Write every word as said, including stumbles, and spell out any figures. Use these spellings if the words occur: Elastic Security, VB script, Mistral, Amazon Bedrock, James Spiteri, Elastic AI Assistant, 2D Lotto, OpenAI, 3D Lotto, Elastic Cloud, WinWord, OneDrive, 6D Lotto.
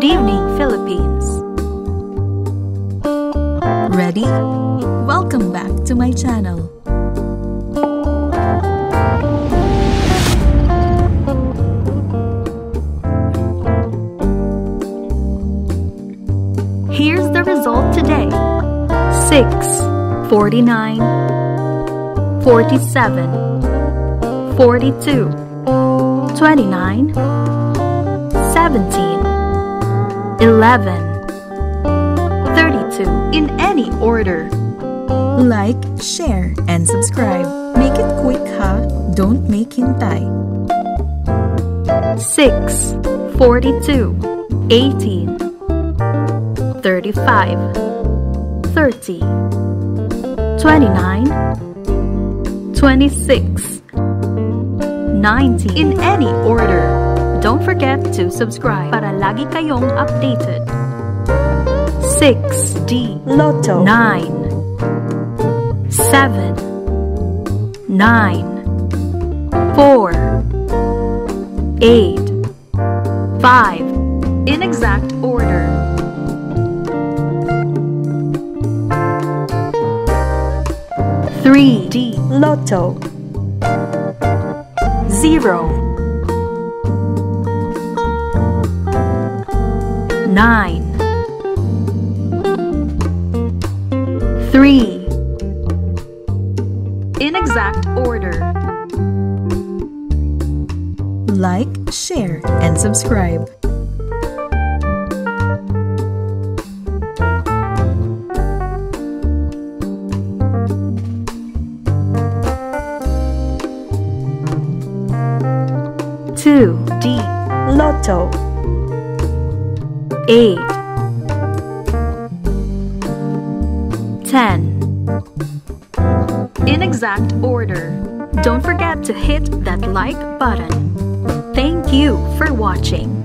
Good evening, Philippines. Ready? Welcome back to my channel. Here's the result today. six, forty-nine, forty-seven, forty-two, twenty-nine, seventeen, eleven, thirty-two in any order. Like, share, and subscribe. Make it quick, ha? Don't make hintay. six, forty-two, eighteen, thirty-five, thirty, twenty-nine, twenty-six, nineteen in any order. Don't forget to subscribe para lagi kayong updated. six D Lotto. Nine, seven, nine, four, eight, five in exact order. three D Lotto. Zero. Nine, three, in exact order. Like, share, and subscribe. two D Lotto. Eight, ten, in exact order. Don't forget to hit that like button. Thank you for watching.